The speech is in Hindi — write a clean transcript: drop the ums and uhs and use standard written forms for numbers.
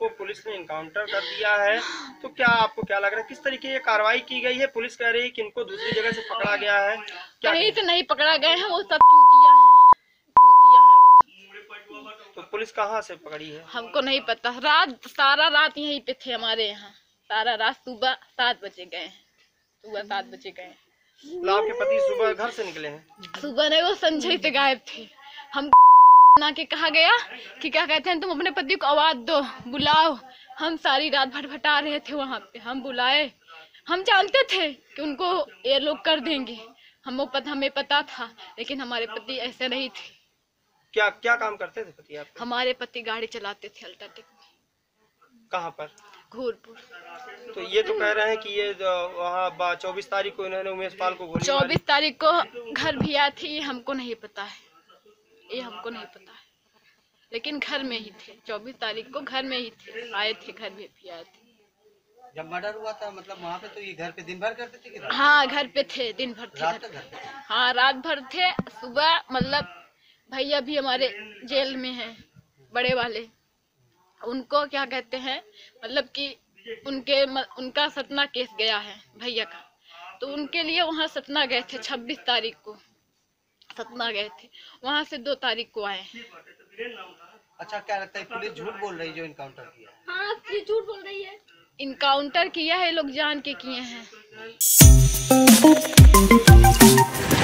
को पुलिस ने इनकाउंटर कर दिया है। तो क्या आपको क्या लग रहा है, किस तरीके ये कार्रवाई की गई है? पुलिस कह रही है कि इनको दूसरी जगह से पकड़ा गया है, क्या कहीं से नहीं पकड़ा गया है, वो सब चूतिया है, चूतिया है। तो पुलिस कहाँ से पकड़ी है? हमको नहीं पता, रात सारा रात यहीं पे थे हमारे यहाँ, सारा रात सुबह 7 बजे गए। आपके पति सुबह घर से निकले हैं? सुबह नहीं, वो संजय से गायब थे। हम ना के कहा गया कि क्या कहते हैं, तुम अपने पति को आवाज दो, बुलाओ। हम सारी रात भटभटा रहे थे वहाँ पे, हम बुलाए, हम जानते थे कि उनको ये लोग कर देंगे, हमें पता था, लेकिन हमारे पति ऐसे नहीं थे। क्या क्या काम करते थे पति आपके? हमारे पति गाड़ी चलाते थे अल्ट्राटेक में। कहाँ पर? घोरपुर। तो ये तो कह रहे हैं कि ये वहाँ 24 तारीख को इन्होंने उमेश पाल को गोली, 24 तारीख को घर भी आए थे। ये हमको नहीं पता है, ये हमको नहीं पता है, लेकिन घर में ही थे 24 तारीख को, घर में ही थे, आए थे, घर में भी आए थे। जब मर्डर हुआ था मतलब वहाँ पे, तो ये घर पे दिन भर करते थे कि रात? हाँ घर पे थे, दिन भर थे, रात तक। हाँ रात भर थे, सुबह मतलब भैया भी हमारे जेल में हैं, बड़े वाले, उनको क्या कहते हैं मतलब कि उनका सतना केस गया है भैया का, तो उनके लिए वहाँ सतना गए थे, 26 तारीख को सतना गए थे, वहाँ से 2 तारीख को आए। अच्छा क्या लगता है पुलिस झूठ बोल रही है जो इनकाउंटर किया? हाँ पुलिस झूठ बोल रही है, इनकाउंटर किया है लोग जान के किए हैं।